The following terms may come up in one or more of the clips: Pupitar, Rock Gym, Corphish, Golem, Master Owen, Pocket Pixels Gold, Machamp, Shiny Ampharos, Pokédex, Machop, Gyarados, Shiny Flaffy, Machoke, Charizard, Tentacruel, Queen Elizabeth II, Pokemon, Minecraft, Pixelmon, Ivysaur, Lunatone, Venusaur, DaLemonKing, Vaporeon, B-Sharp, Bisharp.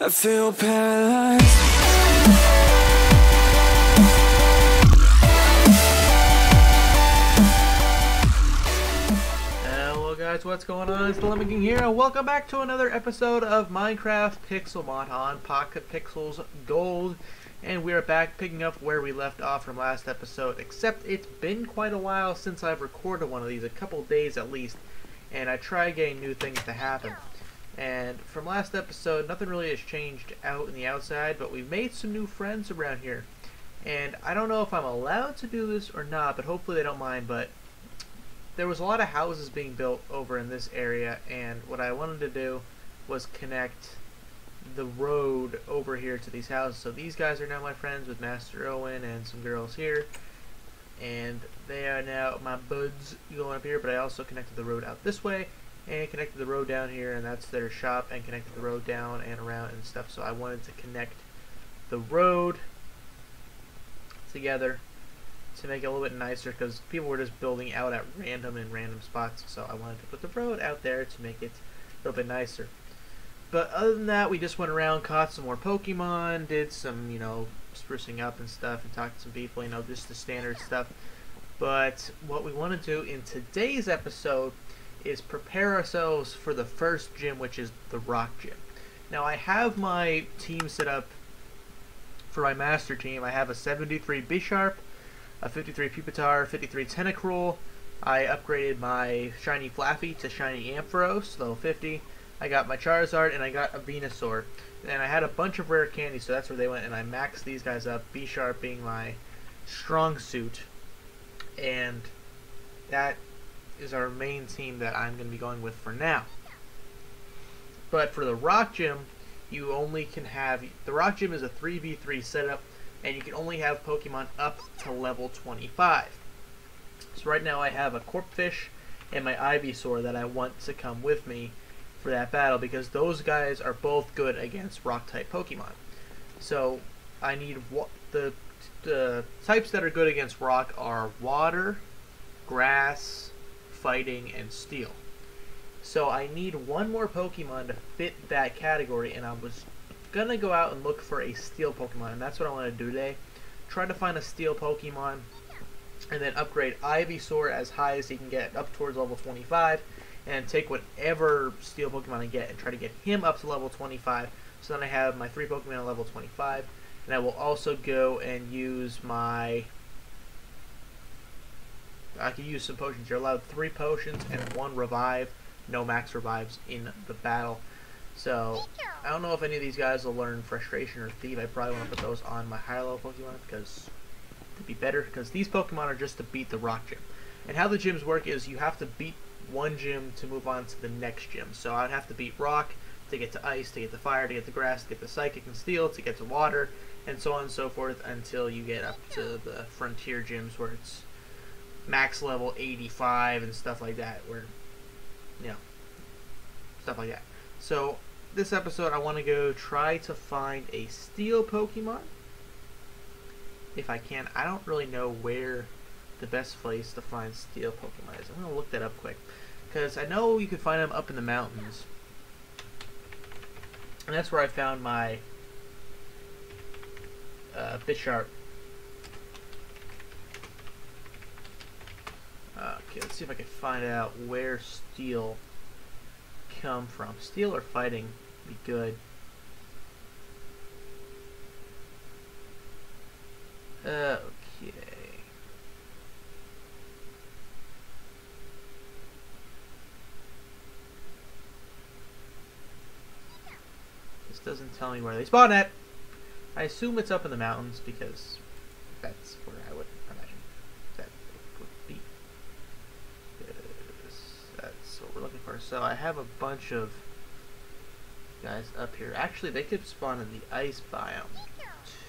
I feel paralyzed. What's going on? It's the Lemon King here, and welcome back to another episode of Minecraft Pixelmon on Pocket Pixels Gold. And we are back picking up where we left off from last episode, except it's been quite a while since I've recorded one of these, a couple days at least, and I try getting new things to happen. And from last episode, nothing really has changed out in the outside, but we've made some new friends around here. And I don't know if I'm allowed to do this or not, but hopefully they don't mind, but there was a lot of houses being built over in this area, and what I wanted to do was connect the road over here to these houses. So these guys are now my friends with Master Owen and some girls here, and they are now my buds going up here, but I also connected the road out this way and connected the road down here, and that's their shop, and connected the road down and around and stuff. So I wanted to connect the road together to make it a little bit nicer, because people were just building out at random in random spots, so I wanted to put the road out there to make it a little bit nicer. But other than that, we just went around, caught some more Pokemon, did some, you know, sprucing up and stuff, and talked to some people, you know, just the standard stuff. But what we want to do in today's episode is prepare ourselves for the first gym, which is the Rock Gym. Now, I have my team set up for my Master Team. I have a 73 Bisharp, a 53 Pupitar, 53 Tentacruel. I upgraded my Shiny Flaffy to Shiny Ampharos, level 50. I got my Charizard, and I got a Venusaur. And I had a bunch of rare candies, so that's where they went, and I maxed these guys up, B-Sharp being my strong suit. And that is our main team that I'm going to be going with for now. But for the Rock Gym, you only can have... The Rock Gym is a 3v3 setup, and you can only have Pokemon up to level 25. So right now I have a Corphish and my Ivysaur that I want to come with me for that battle, because those guys are both good against Rock-type Pokemon. So I need the types that are good against Rock are Water, Grass, Fighting, and Steel. So I need one more Pokemon to fit that category, and I was gonna go out and look for a steel Pokemon, and that's what I want to do today. Try to find a steel Pokemon and then upgrade Ivysaur as high as he can get, up towards level 25, and take whatever steel Pokemon I get and try to get him up to level 25. So then I have my three Pokemon at level 25, and I will also go and use my... I can use some potions. You're allowed 3 potions and 1 revive. No max revives in the battle. So, I don't know if any of these guys will learn Frustration or Thief. I probably want to put those on my higher level Pokemon, because it'd be better, because these Pokemon are just to beat the Rock Gym. And how the gyms work is you have to beat one gym to move on to the next gym. So I'd have to beat Rock to get to Ice, to get to Fire, to get to Grass, to get to Psychic and Steel, to get to Water, and so on and so forth, until you get up to the Frontier gyms where it's max level 85 and stuff like that, where, you know, stuff like that. So, this episode I want to go try to find a steel Pokemon, if I can. I don't really know where the best place to find steel Pokemon is. I'm going to look that up quick, because I know you can find them up in the mountains. And that's where I found my Bisharp. Okay, let's see if I can find out where steel come from. Steel or fighting would be good. Okay. This doesn't tell me where they spawn at. I assume it's up in the mountains, because that's where I would imagine that it would be. What we're looking for. So I have a bunch of guys up here. Actually, they could spawn in the ice biome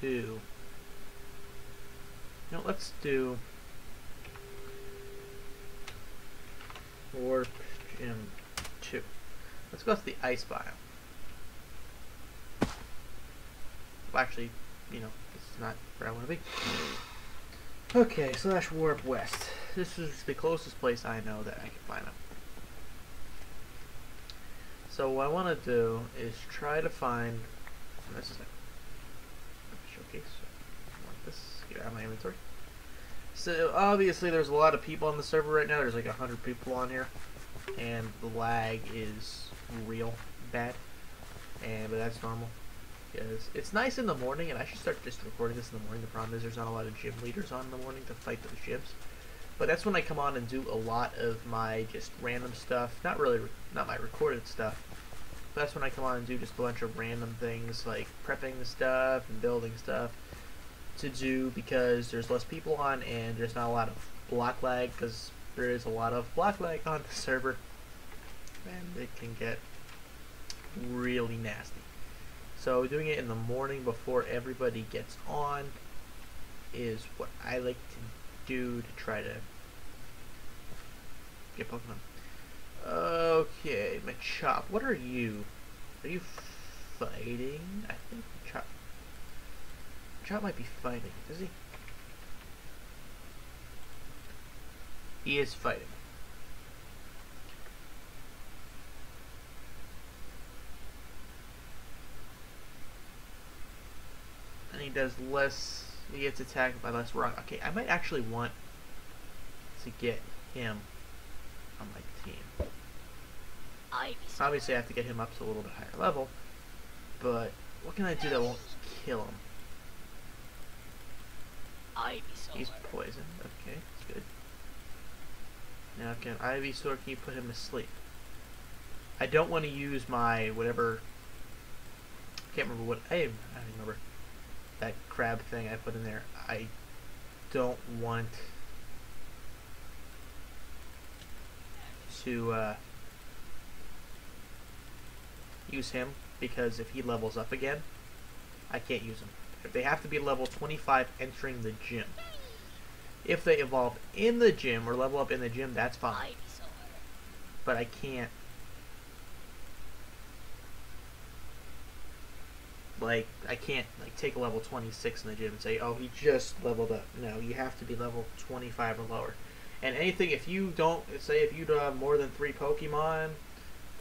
too. Now let's do Warp Gym 2. Let's go to the ice biome. Well, actually, you know, this is not where I want to be. Okay, slash Warp West. This is the closest place I know that I can find them. So what I want to do is try to find this showcase. Like this, get out of my inventory. So obviously there's a lot of people on the server right now. There's like 100 people on here, and the lag is real bad. But that's normal. Because it's nice in the morning, and I should start just recording this in the morning. The problem is there's not a lot of gym leaders on in the morning to fight those gyms. But that's when I come on and do a lot of my just random stuff. Not really, not my recorded stuff. But that's when I come on and do just a bunch of random things like prepping stuff and building stuff to do, because there's less people on and there's not a lot of block lag, because there is a lot of block lag on the server. And it can get really nasty. So doing it in the morning before everybody gets on is what I like to do to try to get Pokemon. Okay, Machop, what are you? Are you fighting? I think Machop might be fighting, is he? He is fighting. And he does less. He gets attacked by less rock. Okay, I might actually want to get him on my team. Obviously, I have to get him up to a little bit higher level. But what can I do that won't kill him? He's poisoned. Okay, that's good. Now, can Ivysaur, can you put him to sleep? I don't want to use my whatever. I can't remember what. I don't remember. That crab thing I put in there. I don't want to use him, because if he levels up again, I can't use him. If they have to be level 25 entering the gym. If they evolve in the gym or level up in the gym, that's fine. But I can't, like, I can't, like, take a level 26 in the gym and say, oh, he just leveled up. No, you have to be level 25 or lower. And anything, if you don't, say if you don't have more than 3 Pokemon,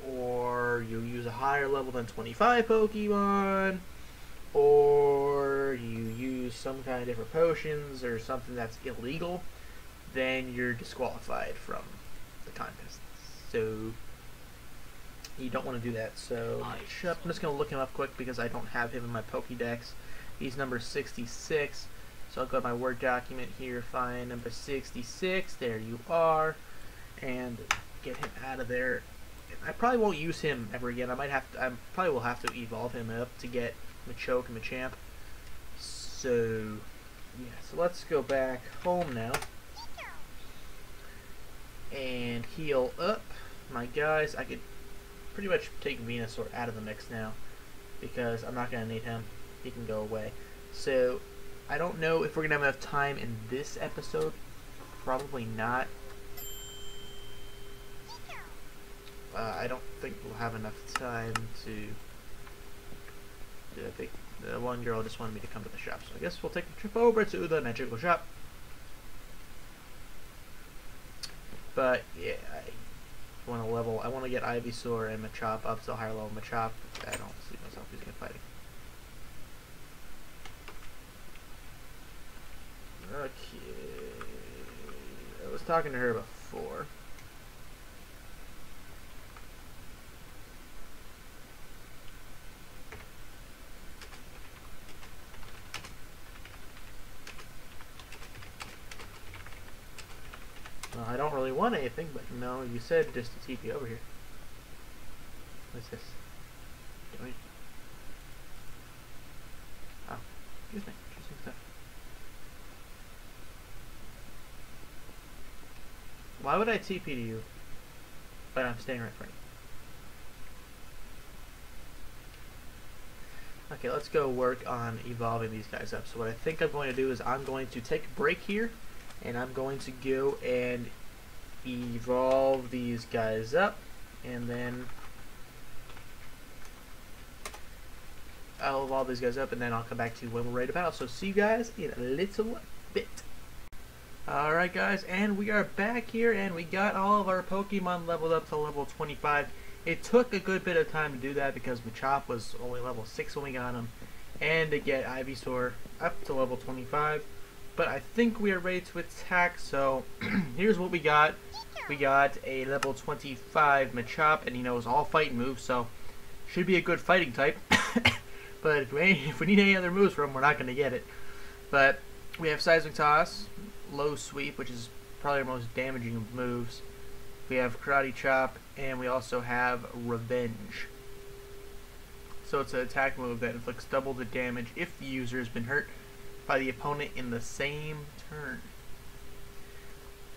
or you use a higher level than 25 Pokemon, or you use some kind of different potions or something that's illegal, then you're disqualified from the contest. So you don't want to do that, so I'm just going to look him up quick because I don't have him in my Pokédex. He's number 66, so I'll go to my Word document here, find number 66, there you are, and get him out of there. I probably won't use him ever again. I might have to, I probably will have to evolve him up to get Machoke and Machamp. So, yeah, so let's go back home now and heal up. My guys, I could pretty much take Venusaur out of the mix now, because I'm not going to need him. He can go away. So, I don't know if we're going to have enough time in this episode. Probably not. I don't think we'll have enough time to... I think the one girl just wanted me to come to the shop, so I guess we'll take a trip over to the magical shop. But, yeah, I want to get Ivysaur and Machop up to a higher level. Machop, I don't see myself using it fighting. Okay, I was talking to her before. I don't really want anything, but no, you said just to TP over here. What's this? Oh, excuse me. Interesting stuff. Why would I TP to you, but I'm staying right in front of you? Okay, let's go work on evolving these guys up. So what I think I'm going to do is I'm going to take a break here, and I'm going to go and evolve these guys up, and then I'll evolve these guys up, and then I'll come back to you when we're ready to battle. So see you guys in a little bit. Alright guys, and we are back here, and we got all of our Pokemon leveled up to level 25, It took a good bit of time to do that because Machop was only level 6 when we got him, and to get Ivysaur up to level 25. But I think we are ready to attack, so here's what we got. We got a level 25 Machop, and he knows all fighting moves, so should be a good fighting type. But if we need any other moves from him, we're not going to get it. But we have Seismic Toss, Low Sweep, which is probably our most damaging of moves. We have Karate Chop, and we also have Revenge. So it's an attack move that inflicts double the damage if the user has been hurt by the opponent in the same turn.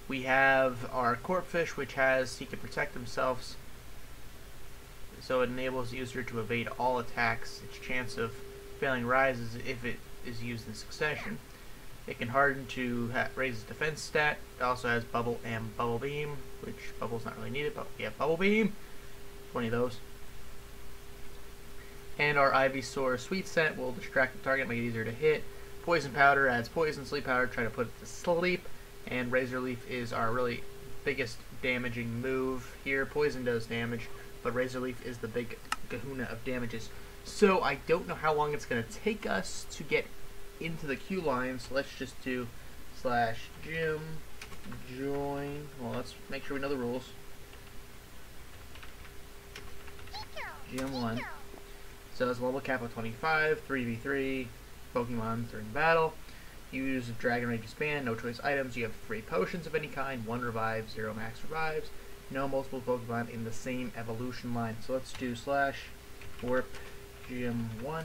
We have our Corphish, which has he can protect themselves, so it enables the user to evade all attacks. Its chance of failing rises if it is used in succession. It can harden to raise its defense stat. It also has Bubble and Bubble Beam, which Bubble's not really needed, but we have Bubble Beam. 20 of those. And our Ivysaur Sweet Scent will distract the target, make it easier to hit. Poison Powder adds poison, Sleep Powder, try to put it to sleep. And Razor Leaf is our really biggest damaging move here. Poison does damage, but Razor Leaf is the big kahuna of damages. So I don't know how long it's going to take us to get into the queue line, so let's just do /gym, join. Well, let's make sure we know the rules. Gym 1. So it's level cap of 25, 3v3, Pokemon during battle. Use Dragon Rage Expand, no choice items. You have 3 potions of any kind, 1 revives, 0 max revives. No multiple Pokemon in the same evolution line. So let's do /warp gym 1.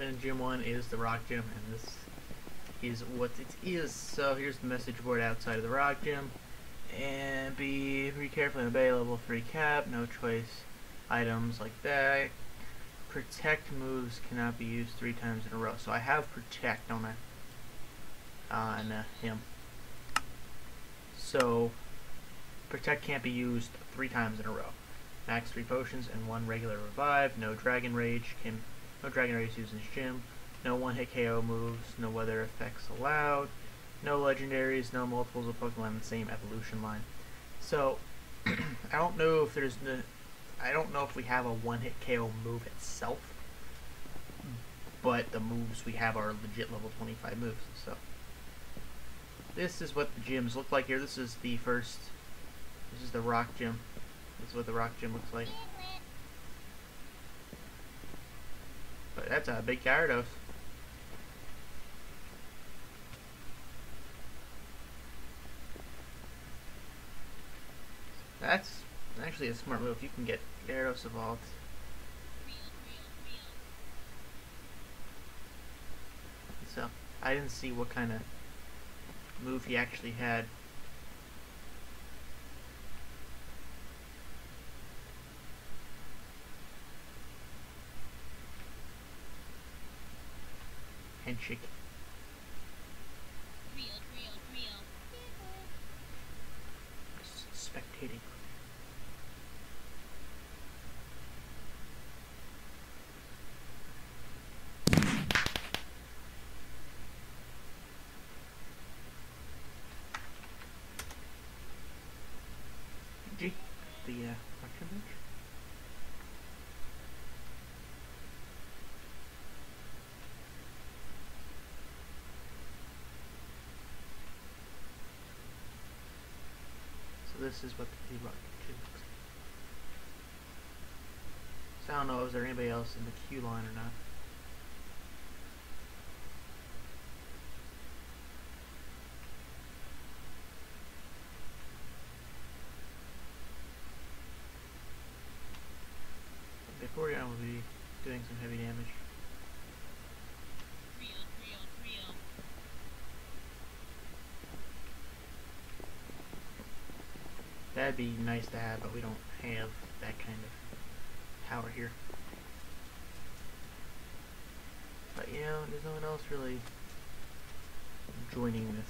And gym 1 is the rock gym, and this is what it is. So here's the message board outside of the rock gym. And be very careful and obey level 3 cap, no choice items like that. Protect moves cannot be used 3 times in a row. So I have protect, don't I? On him. So protect can't be used 3 times in a row. Max 3 potions and 1 regular revive. No Dragon Rage used in his gym. No one-hit KO moves. No weather effects allowed. No legendaries. No multiples of Pokemon in the same evolution line. So I don't know if there's no. I don't know if we have a one-hit KO move itself, but the moves we have are legit level 25 moves. So this is what the gyms look like here. This is the first. This is the rock gym. This is what the rock gym looks like. But that's a big Gyarados. That's actually a smart move. You can get Gyarados evolved. So, I didn't see what kind of move he actually had. Handshake. Spectating. G. The lecture bench. This is what the rock gym looks like. So I don't know, is there anybody else in the queue line or not? Vaporeon will be doing some heavy damage. That'd be nice to have, but we don't have that kind of power here. But you know, there's no one else really joining this.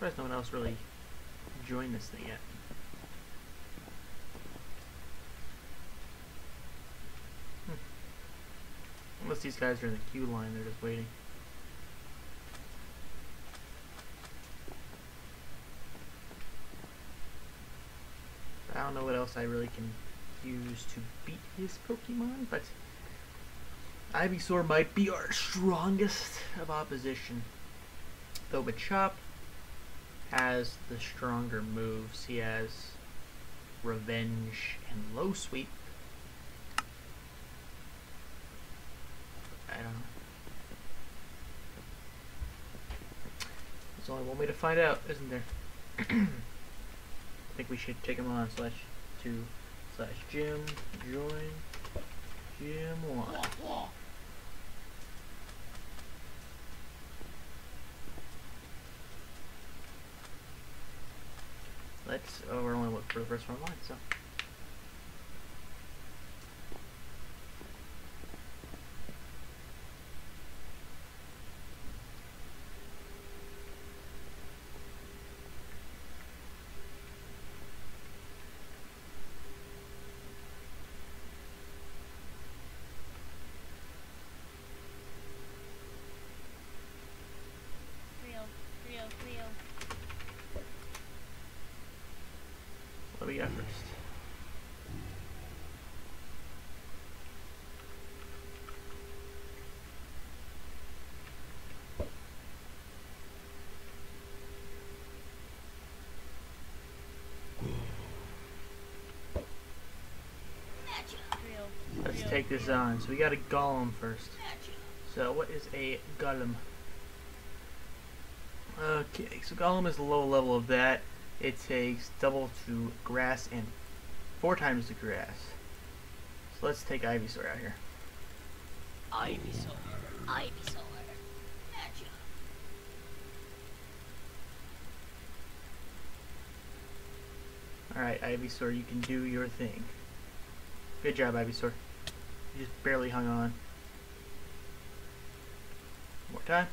There's no one else really join this thing yet. Most of these guys are in the queue line, they're just waiting. I don't know what else I really can use to beat his Pokemon, but Ivysaur might be our strongest of opposition. Though Machop has the stronger moves. He has Revenge and Low Sweep. I don't know. There's only one way to find out, isn't there? I think we should take him on /2/gym. Join gym 1. Let's, oh, we're only looking for the first one online, so. Let's take this on. So we got a Golem first. So what is a Golem? Okay, so Golem is the low level of that. It takes double to grass and 4 times the grass. So let's take Ivysaur out here. Ivysaur. Alright, Ivysaur, you can do your thing. Good job, Ivysaur. You just barely hung on. One more time.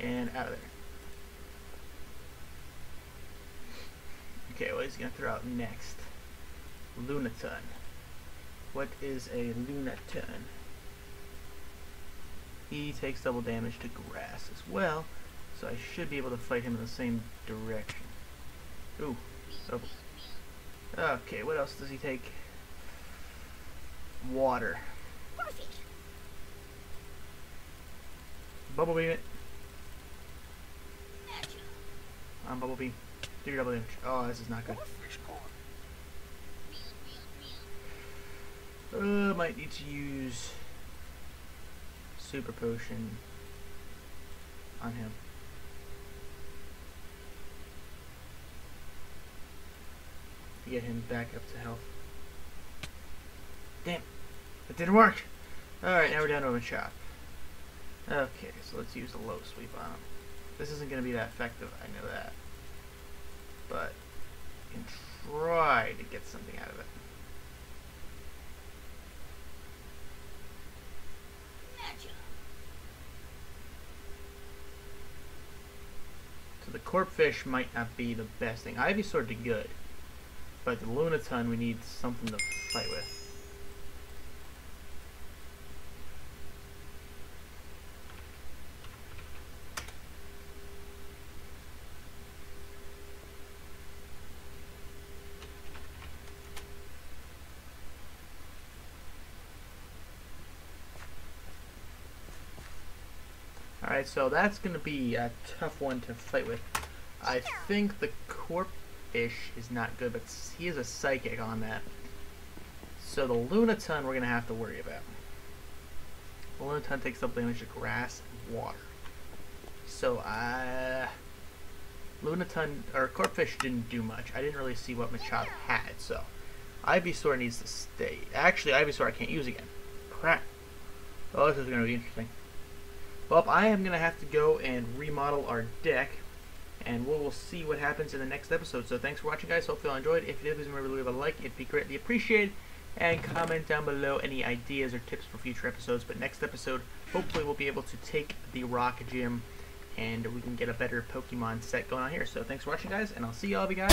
And out of there. Okay, well, he's going to throw out next. Lunatone. What is a Lunatone? He takes double damage to grass as well, so I should be able to fight him in the same direction. Ooh. Oh. Okay, what else does he take? Water. Bubble beam it. I'm bubble beam. Do your double damage. Oh, this is not good. Might need to use super potion on him. To get him back up to health. Damn. It didn't work. Alright, now we're down to a Machop. Okay, so let's use the Low Sweep on him. This isn't going to be that effective, I know that. But you can try to get something out of it. So the Corphish might not be the best thing. Ivysaur did good. But the Lunatone, we need something to fight with. Alright, so that's going to be a tough one to fight with. I think the Corphish is not good, but he is a psychic on that. So the Lunatone we're going to have to worry about. The Lunatone takes up damage to grass and water. So, Lunatone, or Corphish didn't do much. I didn't really see what Machop had, so Ivysaur needs to stay. Actually, Ivysaur I can't use again. Crap. Oh, this is going to be interesting. Well, I am going to have to go and remodel our deck, and we'll see what happens in the next episode. So thanks for watching, guys. Hopefully you enjoyed. If you did, please remember to leave a like. It'd be greatly appreciated. And comment down below any ideas or tips for future episodes. But next episode, hopefully we'll be able to take the Rock Gym, and we can get a better Pokemon set going on here. So thanks for watching, guys, and I'll see you all, guys.